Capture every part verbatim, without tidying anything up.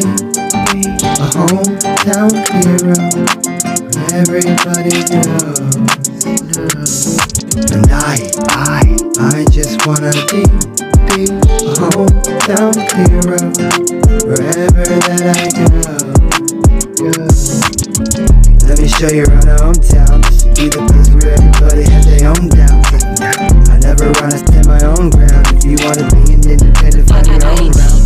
Bobby, a hometown hero. Everybody knows. And I, I, I just wanna be, be a hometown hero wherever that I go. Go. Let me show you around the hometown. This should be the place where everybody has their own down. I never wanna stand my own ground. If you wanna be an independent, find your own ground.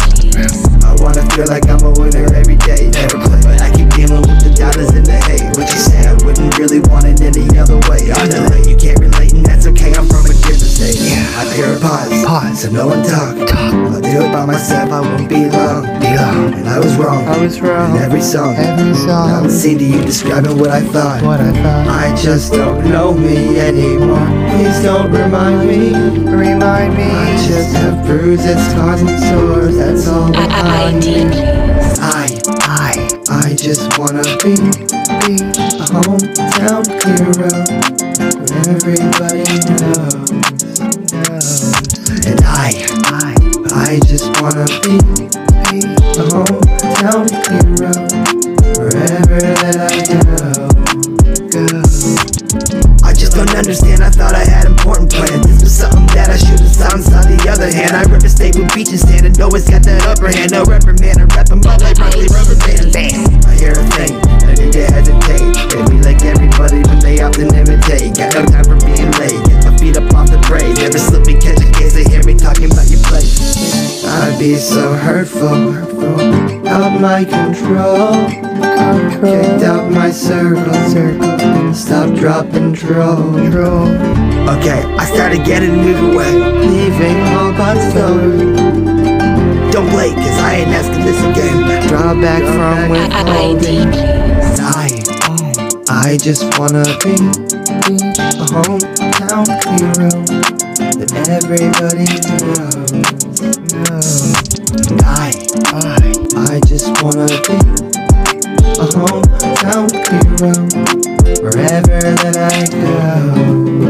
I wanna feel like I'm a winner every day, every play. But I keep dealing with the dollars and the hate. What you say, I wouldn't really want it any other way. I know that you can't relate, and that's okay, I'm from a different state. Yeah, I hear a pause, pause, so no one talk, talk. I'll deal by myself, I won't be long, be long. And I was wrong, I was wrong. In every song, every song. I'm listening to you describing what I thought, what I thought. I just don't know me anymore. Please don't remind me, remind me. I just have bruises, scars, and sores. That's all. I, I, I, I, I, I just wanna be, be a hometown hero where everybody knows, knows. And I, I, I just wanna be, be a hometown hero wherever that I go, go. Don't understand, I thought I had important plans. This was something that I should have silenced. On the other hand, I rip the state with beach and sand, and always got that upper hand. No reprimand, I rap them up like broccoli rubber band. I hear a thing, I need to hesitate. They be like everybody, but they often imitate. Got no time for being late, get my feet up off the braids. Never slip and catch a case, they hear me talking about your place. I'd be so hurtful, hurtful, out my control. Kicked out my circle, circle. Stop, drop, and troll. Okay, I started getting moved away, leaving all by slowly. Don't play, cause I ain't asking this again. Draw back Draw from withholding. I, I just wanna be, be a hometown hero that everybody knows, knows. And I, I, I just wanna be a hometown hero wherever that I go.